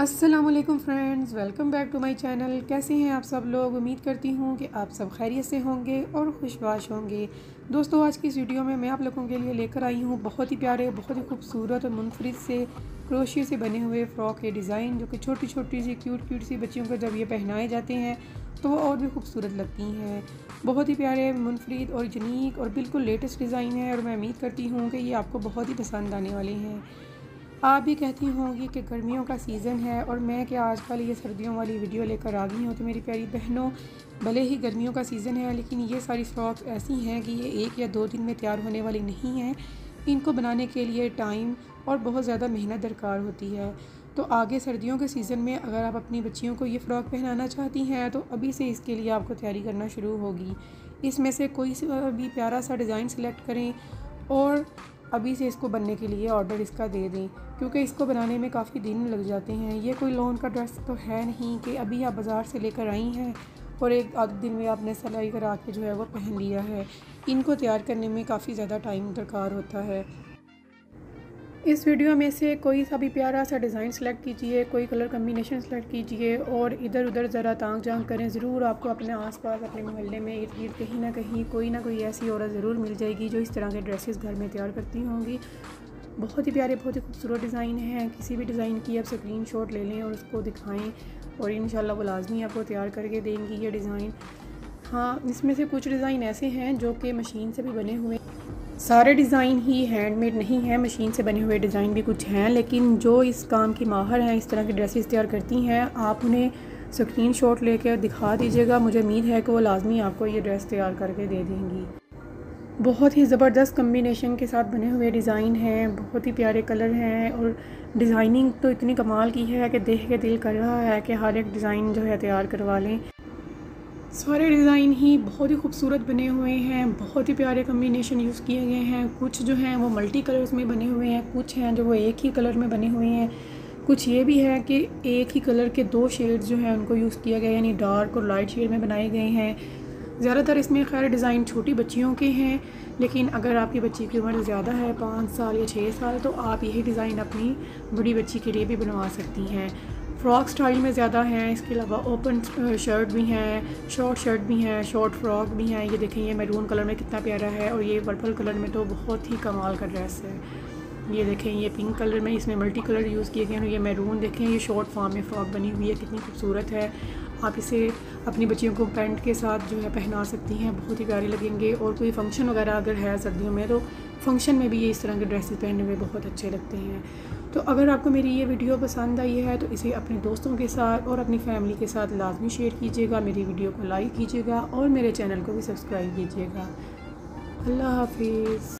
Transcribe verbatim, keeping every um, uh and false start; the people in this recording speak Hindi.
अस्सलामुअलैकुम friends, welcome back to my channel. कैसे हैं आप सब लोग? उम्मीद करती हूँ कि आप सब खैरियत से होंगे और खुशबाश होंगे। दोस्तों, आज की इस वीडियो में मैं आप लोगों के लिए लेकर आई हूँ बहुत ही प्यारे, बहुत ही खूबसूरत और मुनफरिद से क्रोशिये से बने हुए फ़्रॉक के डिज़ाइन, जो कि छोटी छोटी सी क्यूट क्यूट सी बच्चियों को जब ये पहनाए जाते हैं तो वो और भी खूबसूरत लगती हैं। बहुत ही प्यारे, मुनफरिद और यूनिक और बिल्कुल लेटेस्ट डिज़ाइन है और मैं उम्मीद करती हूँ कि ये आपको बहुत ही पसंद आने वाले हैं। आप भी कहती होंगी कि गर्मियों का सीज़न है और मैं क्या आजकल ये सर्दियों वाली वीडियो लेकर आ गई हूँ। तो मेरी प्यारी बहनों, भले ही गर्मियों का सीज़न है लेकिन ये सारी फ्रॉक ऐसी हैं कि ये एक या दो दिन में तैयार होने वाली नहीं हैं। इनको बनाने के लिए टाइम और बहुत ज़्यादा मेहनत दरकार होती है। तो आगे सर्दियों के सीज़न में अगर आप अपनी बच्चियों को ये फ़्रॉक पहनाना चाहती हैं तो अभी से इसके लिए आपको तैयारी करना शुरू होगी। इसमें से कोई भी प्यारा सा डिज़ाइन सेलेक्ट करें और अभी से इसको बनने के लिए ऑर्डर इसका दे दें, क्योंकि इसको बनाने में काफ़ी दिन लग जाते हैं। ये कोई लॉन का ड्रेस तो है नहीं कि अभी आप बाज़ार से लेकर आई हैं और एक आध दिन में आपने सिलाई करा के जो है वो पहन लिया है। इनको तैयार करने में काफ़ी ज़्यादा टाइम दरकार होता है। इस वीडियो में से कोई सा भी प्यारा सा डिज़ाइन सेलेक्ट कीजिए, कोई कलर कम्बिनेशन सेलेक्ट कीजिए और इधर उधर ज़रा तांग जांग करें। ज़रूर आपको अपने आसपास, अपने मोहल्ले में, इर्द गिर्द कहीं ना कहीं कोई ना कोई ऐसी औरत ज़रूर मिल जाएगी जो इस तरह के ड्रेसेस घर में तैयार करती होंगी। बहुत ही प्यारे, बहुत ही खूबसूरत डिज़ाइन है। किसी भी डिज़ाइन की आप स्क्रीन शॉट ले लें और उसको दिखाएँ और इंशाल्लाह वो लाजमी आपको तैयार करके देंगी ये डिज़ाइन। हाँ, इसमें से कुछ डिज़ाइन ऐसे हैं जो कि मशीन से भी बने हुए, सारे डिज़ाइन ही हैंडमेड नहीं हैं। मशीन से बने हुए डिज़ाइन भी कुछ हैं, लेकिन जो इस काम की माहर हैं, इस तरह की ड्रेसेस तैयार करती हैं, आप उन्हें स्क्रीनशॉट लेकर दिखा दीजिएगा। मुझे उम्मीद है कि वो लाजमी आपको ये ड्रेस तैयार करके दे देंगी। बहुत ही ज़बरदस्त कम्बिनेशन के साथ बने हुए डिज़ाइन हैं, बहुत ही प्यारे कलर हैं और डिज़ाइनिंग तो इतनी कमाल की है कि देख के दिल कर रहा है कि हर एक डिज़ाइन जो है तैयार करवा लें। सारे डिज़ाइन ही बहुत ही खूबसूरत बने हुए हैं, बहुत ही प्यारे कम्बिनेशन यूज़ किए गए हैं। कुछ जो हैं वो मल्टी कलर्स में बने हुए हैं, कुछ हैं जो वो एक ही कलर में बने हुए हैं, कुछ ये भी है कि एक ही कलर के दो शेड्स जो हैं उनको यूज़ किया गया, यानी डार्क और लाइट शेड में बनाए गए हैं। ज़्यादातर इसमें खैर डिज़ाइन छोटी बच्चियों के हैं, लेकिन अगर आपकी बच्ची की उम्र ज़्यादा है, पाँच साल या छः साल, तो आप यही डिज़ाइन अपनी बड़ी बच्ची के लिए भी बनवा सकती हैं। फ़्रॉक स्टाइल में ज़्यादा हैं, इसके अलावा ओपन शर्ट भी हैं, शॉर्ट शर्ट भी हैं, शॉर्ट फ्रॉक भी हैं। ये देखें, ये मैरून कलर में कितना प्यारा है और ये पर्पल कलर में तो बहुत ही कमाल का ड्रेस है। ये देखें, ये पिंक कलर में, इसमें मल्टी कलर यूज़ किए गए हैं। ये मैरून देखें, ये शॉर्ट फॉर्म में फ़्रॉक बनी हुई है, कितनी खूबसूरत है। आप इसे अपनी बच्चियों को पैंट के साथ जो है पहना सकती हैं, बहुत ही प्यारे लगेंगे। और कोई फंक्शन वगैरह अगर है सर्दियों में तो फंक्शन में भी ये इस तरह के ड्रेसेस पहनने में बहुत अच्छे लगते हैं। तो अगर आपको मेरी ये वीडियो पसंद आई है तो इसे अपने दोस्तों के साथ और अपनी फैमिली के साथ लाजमी शेयर कीजिएगा। मेरी वीडियो को लाइक कीजिएगा और मेरे चैनल को भी सब्सक्राइब कीजिएगा। अल्लाह हाफिज़।